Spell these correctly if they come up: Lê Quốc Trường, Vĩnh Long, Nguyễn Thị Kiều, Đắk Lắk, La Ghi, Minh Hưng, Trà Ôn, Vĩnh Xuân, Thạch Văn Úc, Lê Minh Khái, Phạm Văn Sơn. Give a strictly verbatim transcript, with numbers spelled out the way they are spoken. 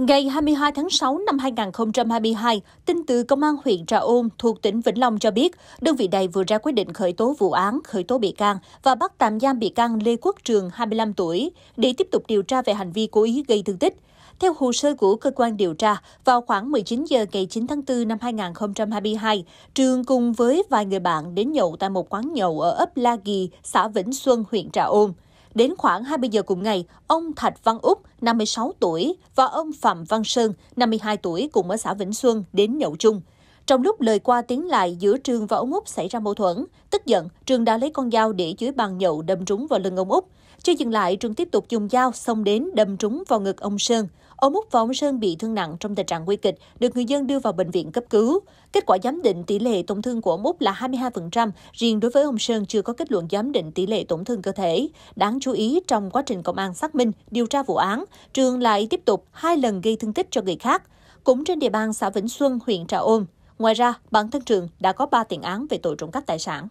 Ngày hai mươi hai tháng sáu năm hai nghìn không trăm hai mươi hai, tin từ Công an huyện Trà Ôn thuộc tỉnh Vĩnh Long cho biết, đơn vị này vừa ra quyết định khởi tố vụ án, khởi tố bị can và bắt tạm giam bị can Lê Quốc Trường, hai mươi lăm tuổi, để tiếp tục điều tra về hành vi cố ý gây thương tích. Theo hồ sơ của cơ quan điều tra, vào khoảng mười chín giờ ngày chín tháng tư năm hai nghìn không trăm hai mươi hai, Trường cùng với vài người bạn đến nhậu tại một quán nhậu ở ấp La Ghi, xã Vĩnh Xuân, huyện Trà Ôn. Đến khoảng hai mươi giờ cùng ngày, ông Thạch Văn Úc, năm mươi sáu tuổi, và ông Phạm Văn Sơn, năm mươi hai tuổi, cùng ở xã Vĩnh Xuân, đến nhậu chung. Trong lúc lời qua tiếng lại giữa Trường và ông Úc xảy ra mâu thuẫn, tức giận, Trường đã lấy con dao để dưới bàn nhậu đâm trúng vào lưng ông Úc. Chưa dừng lại, Trường tiếp tục dùng dao xông đến đâm trúng vào ngực ông Sơn. Ông Úc và ông Sơn bị thương nặng trong tình trạng nguy kịch, được người dân đưa vào bệnh viện cấp cứu. Kết quả giám định tỷ lệ tổn thương của ông Úc là hai mươi hai phần trăm, riêng đối với ông Sơn chưa có kết luận giám định tỷ lệ tổn thương cơ thể. Đáng chú ý, trong quá trình công an xác minh, điều tra vụ án, Trường lại tiếp tục hai lần gây thương tích cho người khác, cũng trên địa bàn xã Vĩnh Xuân, huyện Trà Ôn. Ngoài ra, bản thân Trường đã có ba tiền án về tội trộm cắp tài sản.